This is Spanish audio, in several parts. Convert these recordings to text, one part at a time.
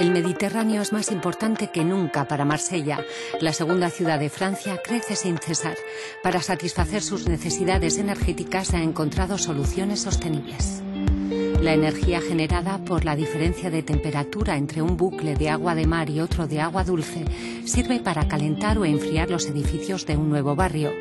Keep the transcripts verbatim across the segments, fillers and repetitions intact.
El Mediterráneo es más importante que nunca para Marsella. La segunda ciudad de Francia crece sin cesar. Para satisfacer sus necesidades energéticas ha encontrado soluciones sostenibles. La energía generada por la diferencia de temperatura entre un bucle de agua de mar y otro de agua dulce sirve para calentar o enfriar los edificios de un nuevo barrio.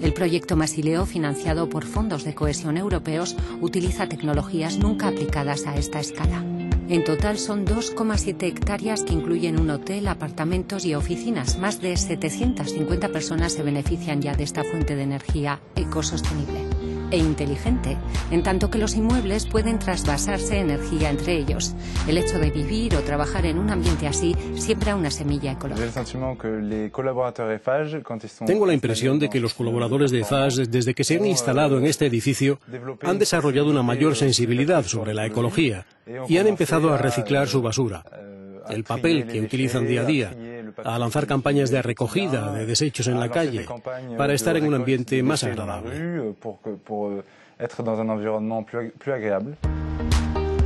El proyecto Massileo, financiado por fondos de cohesión europeos, utiliza tecnologías nunca aplicadas a esta escala. En total son dos coma siete hectáreas que incluyen un hotel, apartamentos y oficinas. Más de setecientas cincuenta personas se benefician ya de esta fuente de energía ecosostenible e inteligente, en tanto que los inmuebles pueden trasvasarse energía entre ellos. El hecho de vivir o trabajar en un ambiente así siembra una semilla ecológica. Tengo la impresión de que los colaboradores de F A S, desde que se han instalado en este edificio, han desarrollado una mayor sensibilidad sobre la ecología y han empezado a reciclar su basura, el papel que utilizan día a día, a lanzar campañas de recogida de desechos en la calle para estar en un ambiente más agradable.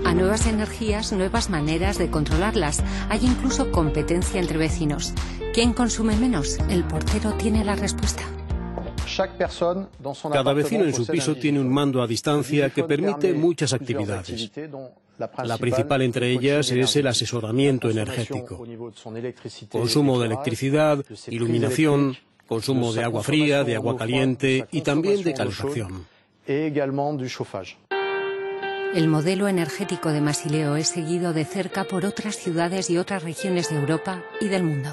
A nuevas energías, nuevas maneras de controlarlas. Hay incluso competencia entre vecinos. ¿Quién consume menos? El portero tiene la respuesta. Cada vecino en su piso tiene un mando a distancia que permite muchas actividades. La principal entre ellas es el asesoramiento energético. Consumo de electricidad, iluminación, consumo de agua fría, de agua caliente y también de calefacción. El modelo energético de Massileo es seguido de cerca por otras ciudades y otras regiones de Europa y del mundo.